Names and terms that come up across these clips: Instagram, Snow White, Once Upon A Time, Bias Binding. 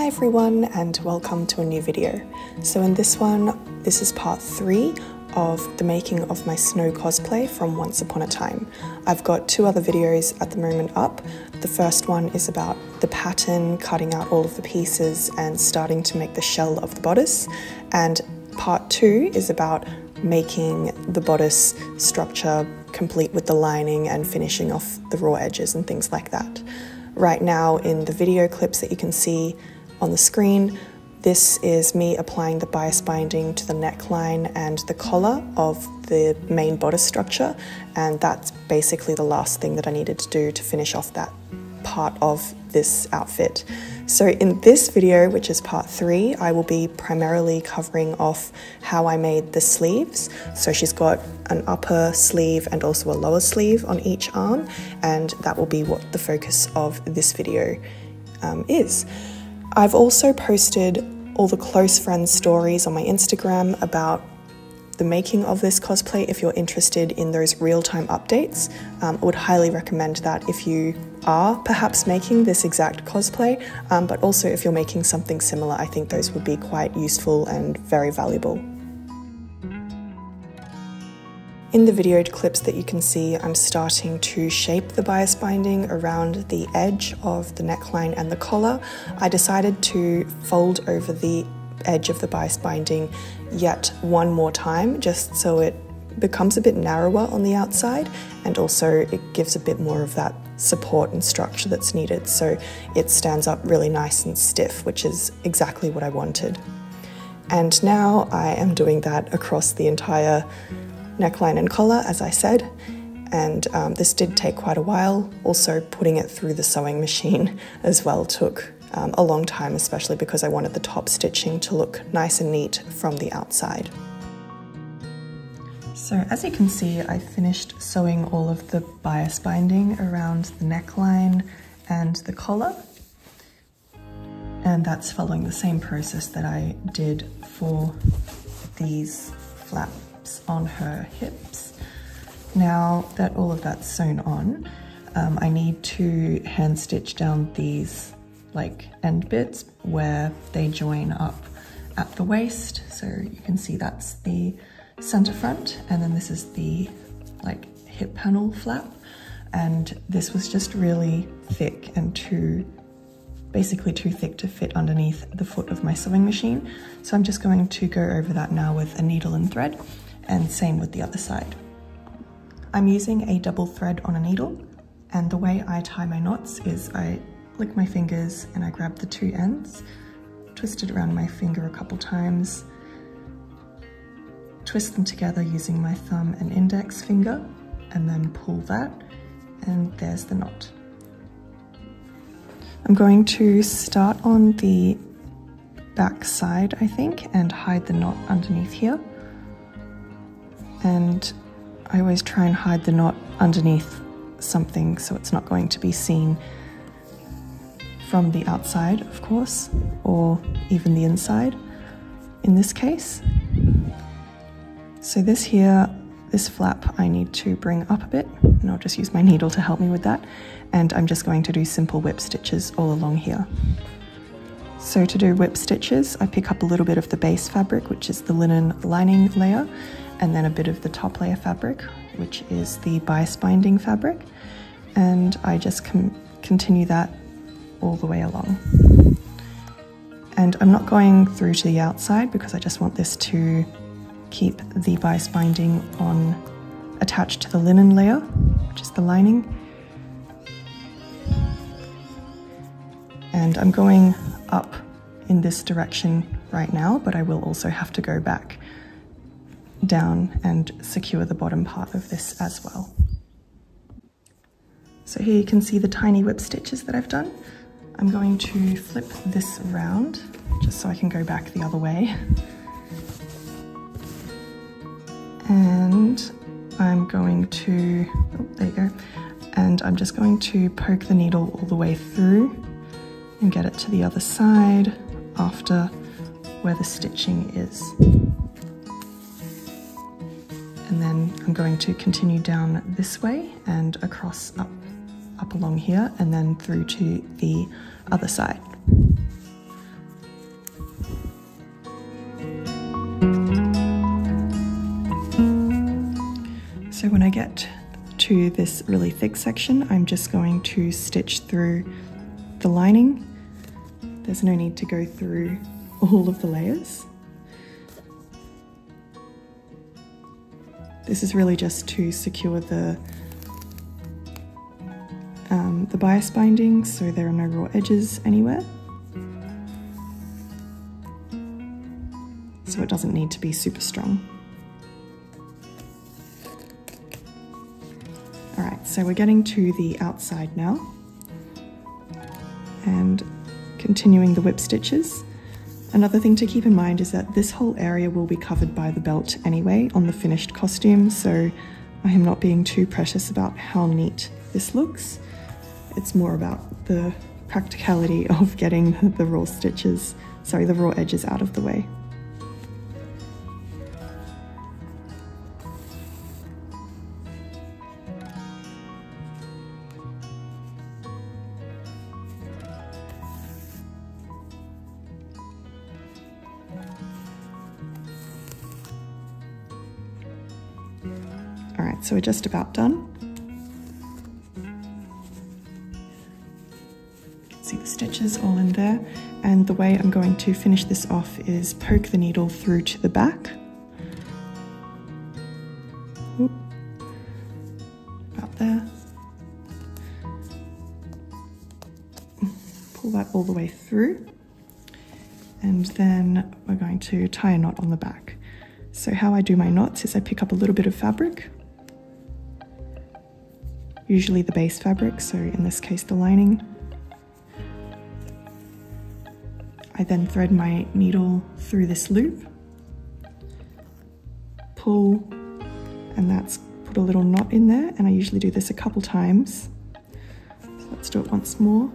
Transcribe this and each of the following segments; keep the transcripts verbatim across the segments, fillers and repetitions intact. Hi everyone, and welcome to a new video. So in this one, this is part three of the making of my snow cosplay from Once Upon a Time. I've got two other videos at the moment up. The first one is about the pattern, cutting out all of the pieces and starting to make the shell of the bodice. And part two is about making the bodice structure complete with the lining and finishing off the raw edges and things like that. Right now in the video clips that you can see on the screen, this is me applying the bias binding to the neckline and the collar of the main bodice structure, and that's basically the last thing that I needed to do to finish off that part of this outfit. So in this video, which is part three, I will be primarily covering off how I made the sleeves. So she's got an upper sleeve and also a lower sleeve on each arm, and that will be what the focus of this video um, is. I've also posted all the close friends stories on my Instagram about the making of this cosplay if you're interested in those real-time updates. Um, I would highly recommend that if you are perhaps making this exact cosplay, um, but also if you're making something similar, I think those would be quite useful and very valuable. In the videoed clips that you can see, I'm starting to shape the bias binding around the edge of the neckline and the collar. I decided to fold over the edge of the bias binding yet one more time, just so it becomes a bit narrower on the outside, and also it gives a bit more of that support and structure that's needed, so it stands up really nice and stiff, which is exactly what I wanted. And now I am doing that across the entire neckline and collar, as I said, and um, this did take quite a while. Also, putting it through the sewing machine as well took Um, a long time, especially because I wanted the top stitching to look nice and neat from the outside. So as you can see, I finished sewing all of the bias binding around the neckline and the collar, and that's following the same process that I did for these flaps on her hips. Now that all of that's sewn on, um, I need to hand stitch down these like end bits where they join up at the waist. So you can see that's the center front, and then this is the like hip panel flap, and this was just really thick and too basically too thick to fit underneath the foot of my sewing machine, so I'm just going to go over that now with a needle and thread, and same with the other side. I'm using a double thread on a needle, and the way I tie my knots is I lick my fingers and I grab the two ends, twist it around my finger a couple times, twist them together using my thumb and index finger, and then pull that, and there's the knot. I'm going to start on the back side, I think, and hide the knot underneath here. And I always try and hide the knot underneath something so it's not going to be seen from the outside, of course, or even the inside in this case. So this here, this flap, I need to bring up a bit, and I'll just use my needle to help me with that. And I'm just going to do simple whip stitches all along here. So to do whip stitches, I pick up a little bit of the base fabric, which is the linen lining layer, and then a bit of the top layer fabric, which is the bias binding fabric. And I just continue that all the way along. And I'm not going through to the outside because I just want this to keep the bias binding on attached to the linen layer, which is the lining. And I'm going up in this direction right now, but I will also have to go back down and secure the bottom part of this as well. So here you can see the tiny whip stitches that I've done. I'm going to flip this around just so I can go back the other way. And I'm going to, oh, there you go. And I'm just going to poke the needle all the way through and get it to the other side after where the stitching is. And then I'm going to continue down this way and across up. up along here, and then through to the other side. to this really thick section, I'm just going to stitch through the lining. There's no need to go through all of the layers. This is really just to secure the, um, the bias binding so there are no raw edges anywhere. So it doesn't need to be super strong. Alright, so we're getting to the outside now and continuing the whip stitches. Another thing to keep in mind is that this whole area will be covered by the belt anyway on the finished costume, so I am not being too precious about how neat this looks. It's more about the practicality of getting the raw stitches, sorry, the raw edges out of the way. Alright, so we're just about done. You can see the stitches all in there, and the way I'm going to finish this off is poke the needle through to the back. Oop. About there. Pull that all the way through, and then we're going to tie a knot on the back. So how I do my knots is I pick up a little bit of fabric, usually the base fabric, so in this case the lining. I then thread my needle through this loop, pull, and that's put a little knot in there, and I usually do this a couple times. So let's do it once more.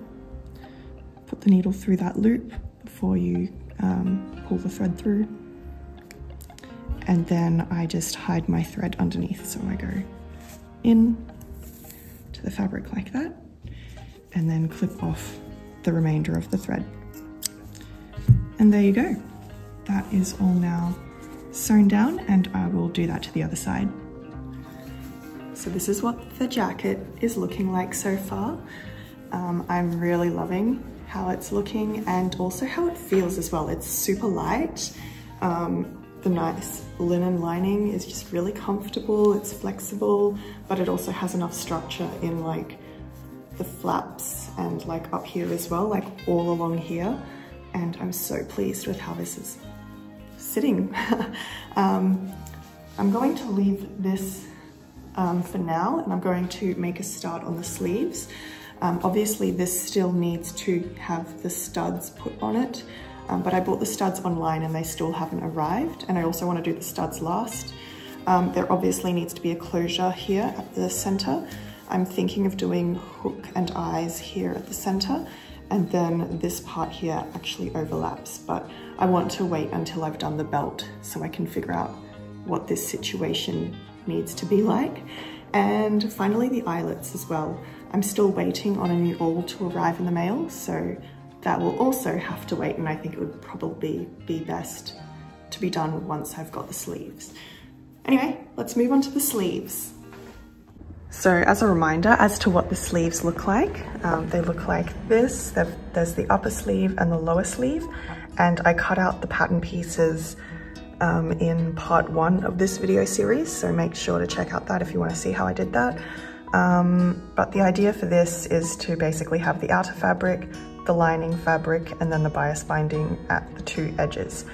Put the needle through that loop before you um, pull the thread through, and then I just hide my thread underneath. So I go in, the fabric like that, and then clip off the remainder of the thread. And there you go. That is all now sewn down, and I will do that to the other side. So this is what the jacket is looking like so far. Um, I'm really loving how it's looking and also how it feels as well. It's super light. Um, The nice linen lining is just really comfortable, it's flexible, but it also has enough structure in like the flaps and like up here as well, like all along here. And I'm so pleased with how this is sitting. um, I'm going to leave this um, for now, and I'm going to make a start on the sleeves. Um, obviously this still needs to have the studs put on it. Um, but I bought the studs online and they still haven't arrived, and I also want to do the studs last. Um, there obviously needs to be a closure here at the center. I'm thinking of doing hook and eyes here at the center, and then this part here actually overlaps, but I want to wait until I've done the belt so I can figure out what this situation needs to be like. And finally the eyelets as well. I'm still waiting on a new awl to arrive in the mail, so that will also have to wait, and I think it would probably be best to be done once I've got the sleeves. Anyway, let's move on to the sleeves. So as a reminder as to what the sleeves look like, um, they look like this. There's the upper sleeve and the lower sleeve, and I cut out the pattern pieces um, in part one of this video series, so make sure to check out that if you want to see how I did that. Um, but the idea for this is to basically have the outer fabric, the lining fabric, and then the bias binding at the two edges.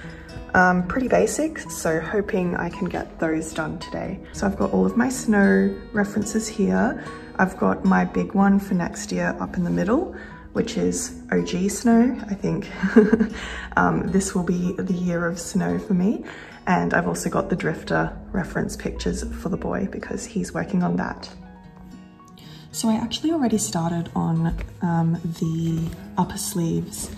Um, pretty basic, so hoping I can get those done today. So I've got all of my Snow references here. I've got my big one for next year up in the middle, which is O G Snow, I think. um, this will be the year of Snow for me. And I've also got the Drifter reference pictures for the boy because he's working on that. So I actually already started on um, the upper sleeves.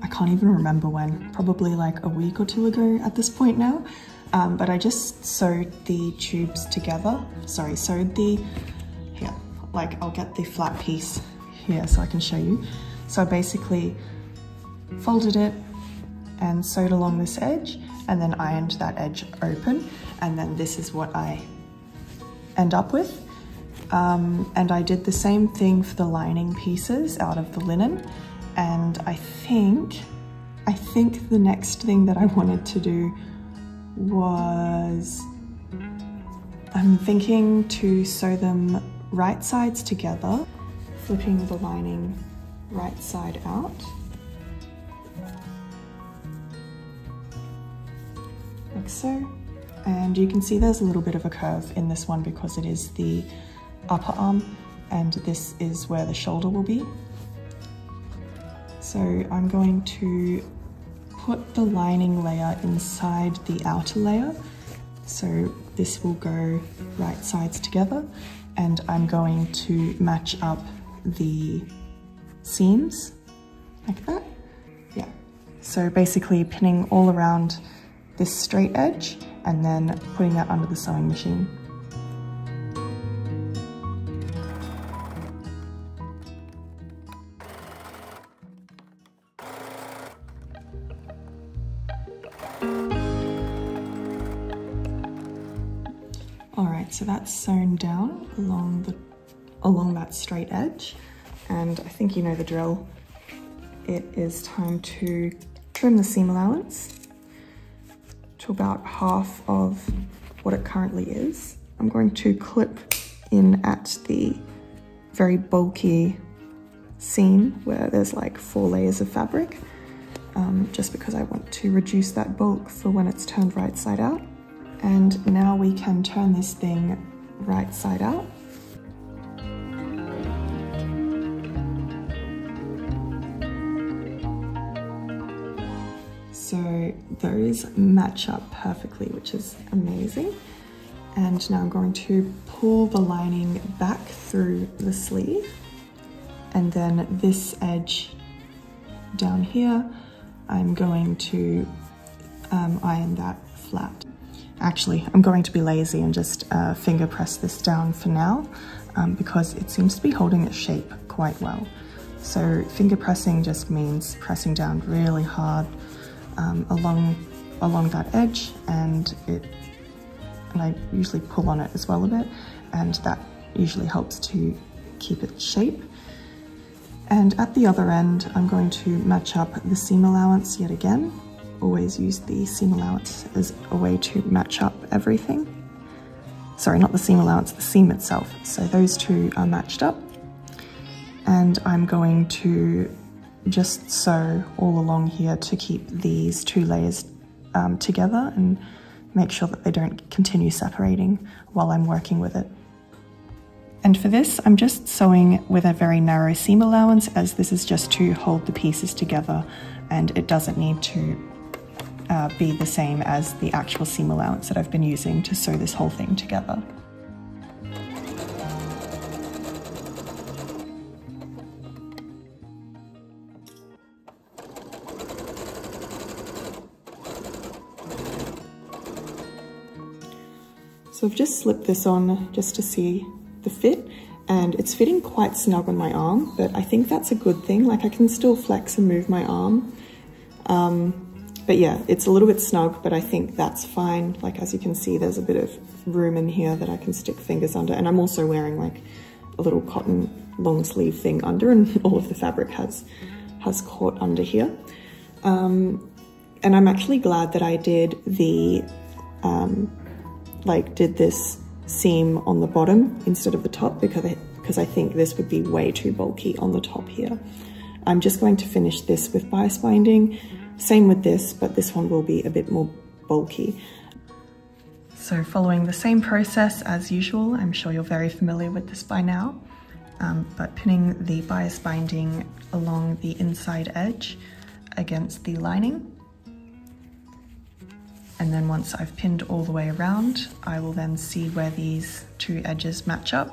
I can't even remember when, probably like a week or two ago at this point now, um, but I just sewed the tubes together. Sorry, sewed the, here, like I'll get the flat piece here so I can show you. So I basically folded it and sewed along this edge and then ironed that edge open, and then this is what I end up with. um, and I did the same thing for the lining pieces out of the linen, and I think I think the next thing that I wanted to do was, I'm thinking to sew them right sides together, flipping the lining right side out. Like so. And you can see there's a little bit of a curve in this one because it is the upper arm and this is where the shoulder will be. So I'm going to put the lining layer inside the outer layer. So this will go right sides together, and I'm going to match up the seams like that. Yeah. So basically pinning all around this straight edge and then putting that under the sewing machine. Alright, so that's sewn down along the along that straight edge, and I think you know the drill. It is time to trim the seam allowance to about half of what it currently is. I'm going to clip in at the very bulky seam where there's like four layers of fabric, um, just because I want to reduce that bulk for when it's turned right side out. And now we can turn this thing right side out. So those match up perfectly, which is amazing. And now I'm going to pull the lining back through the sleeve, and then this edge down here, I'm going to um, iron that flat. Actually, I'm going to be lazy and just uh, finger press this down for now, um, because it seems to be holding its shape quite well. So finger pressing just means pressing down really hard um, along along that edge, and it and I usually pull on it as well a bit, and that usually helps to keep its shape. And at the other end, I'm going to match up the seam allowance yet again. Always use the seam allowance as a way to match up everything. Sorry, not the seam allowance, the seam itself. So those two are matched up, and I'm going to just sew all along here to keep these two layers um, together and make sure that they don't continue separating while I'm working with it. And for this, I'm just sewing with a very narrow seam allowance, as this is just to hold the pieces together, and it doesn't need to Uh, be the same as the actual seam allowance that I've been using to sew this whole thing together. So I've just slipped this on just to see the fit, and it's fitting quite snug on my arm, but I think that's a good thing. Like, I can still flex and move my arm. Um, But yeah, it's a little bit snug, but I think that's fine. Like, as you can see, there's a bit of room in here that I can stick fingers under. And I'm also wearing like a little cotton long sleeve thing under, and all of the fabric has has caught under here. Um, and I'm actually glad that I did the, um, like did this seam on the bottom instead of the top, because I, because I think this would be way too bulky on the top here. I'm just going to finish this with bias binding. Same with this, but this one will be a bit more bulky. So following the same process as usual, I'm sure you're very familiar with this by now, um, but pinning the bias binding along the inside edge against the lining. And then once I've pinned all the way around, I will then see where these two edges match up,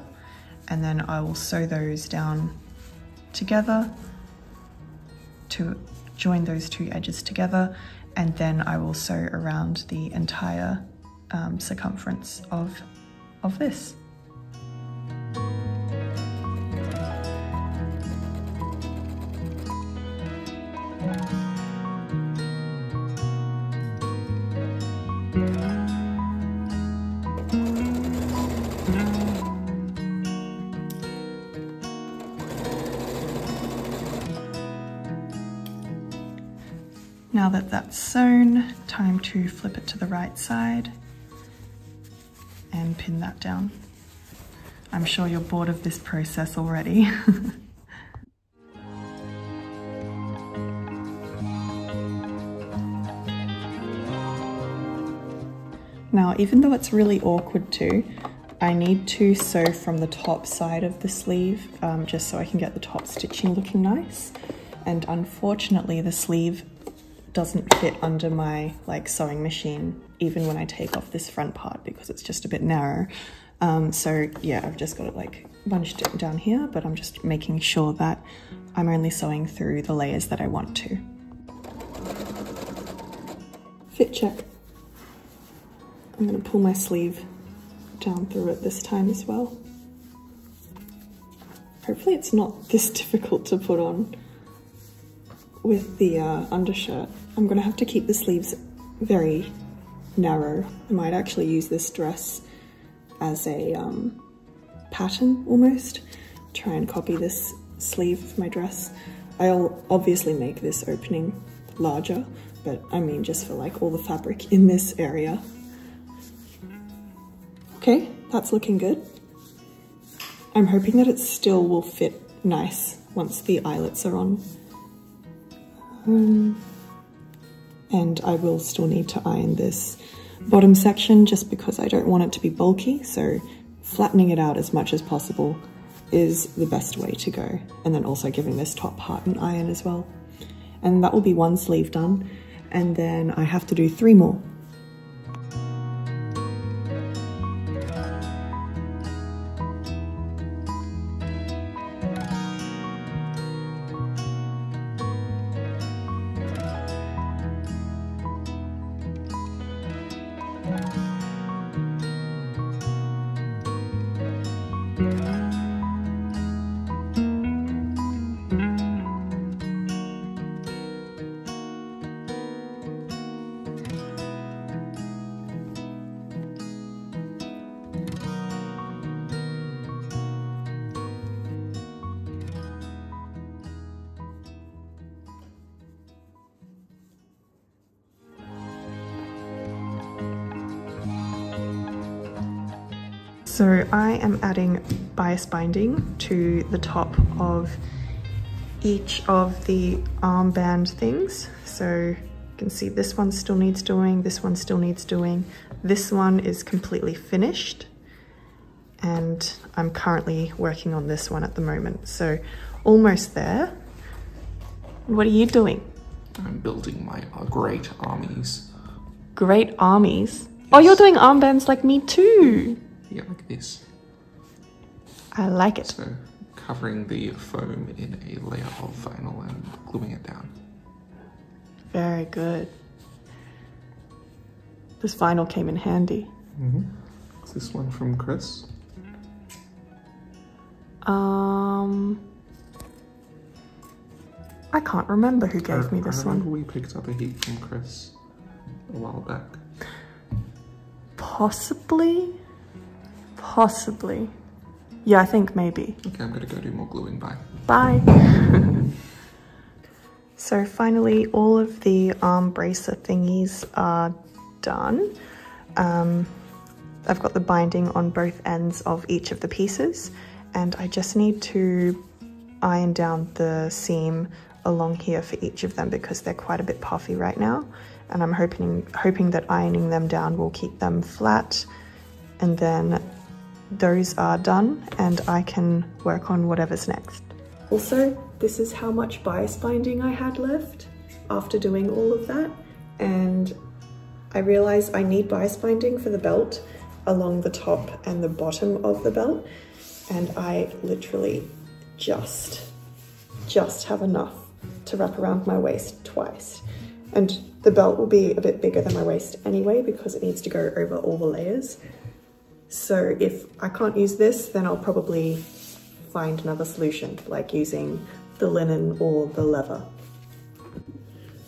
and then I will sew those down together to join those two edges together, and then I will sew around the entire um, circumference of, of this. Now that that's sewn, time to flip it to the right side and pin that down. I'm sure you're bored of this process already. Now, even though it's really awkward too, I need to sew from the top side of the sleeve um, just so I can get the top stitching looking nice. And unfortunately, the sleeve doesn't fit under my like sewing machine, even when I take off this front part, because it's just a bit narrow. Um, so yeah, I've just got it like bunched down here, but I'm just making sure that I'm only sewing through the layers that I want to. Fit check. I'm gonna pull my sleeve down through it this time as well. Hopefully it's not this difficult to put on with the uh, undershirt. I'm gonna have to keep the sleeves very narrow. I might actually use this dress as a um, pattern almost. Try and copy this sleeve for my dress. I'll obviously make this opening larger, but I mean just for like all the fabric in this area. Okay, that's looking good. I'm hoping that it still will fit nice once the eyelets are on. Um, and I will still need to iron this bottom section just because I don't want it to be bulky, so flattening it out as much as possible is the best way to go. And then also giving this top part an iron as well. And that will be one sleeve done, and then I have to do three more. So I am adding bias binding to the top of each of the armband things. So you can see this one still needs doing, this one still needs doing. This one is completely finished and I'm currently working on this one at the moment. So almost there. What are you doing? I'm building my uh, great armies. Great armies? Yes. Oh, you're doing armbands like me too. Yeah, like this. I like it. So covering the foam in a layer of vinyl and gluing it down. Very good. This vinyl came in handy. Mm-hmm. Is this one from Chris? Um, I can't remember who gave I, me this one. I remember one. We picked up a heap from Chris a while back. Possibly. Possibly. Yeah, I think maybe. Okay, I'm gonna go do more gluing. Bye. Bye. So finally, all of the arm bracer thingies are done. Um, I've got the binding on both ends of each of the pieces, and I just need to iron down the seam along here for each of them because they're quite a bit puffy right now. And I'm hoping, hoping that ironing them down will keep them flat. And then those are done and I can work on whatever's next. Also, this is how much bias binding I had left after doing all of that. And I realized I need bias binding for the belt along the top and the bottom of the belt. And I literally just, just have enough to wrap around my waist twice. And the belt will be a bit bigger than my waist anyway because it needs to go over all the layers. So if I can't use this, then I'll probably find another solution, like using the linen or the leather.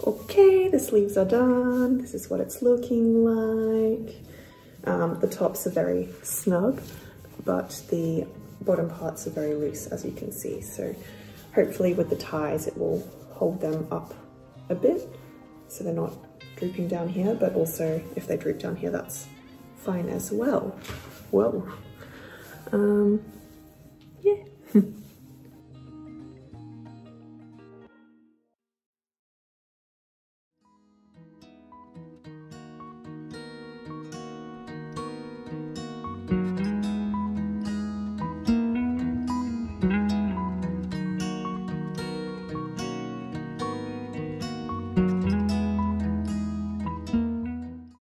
Okay, the sleeves are done. This is what it's looking like. Um, the tops are very snug, but the bottom parts are very loose, as you can see. So hopefully with the ties, it will hold them up a bit. so they're not drooping down here, but also if they droop down here, that's fine as well. Whoa. Um, yeah.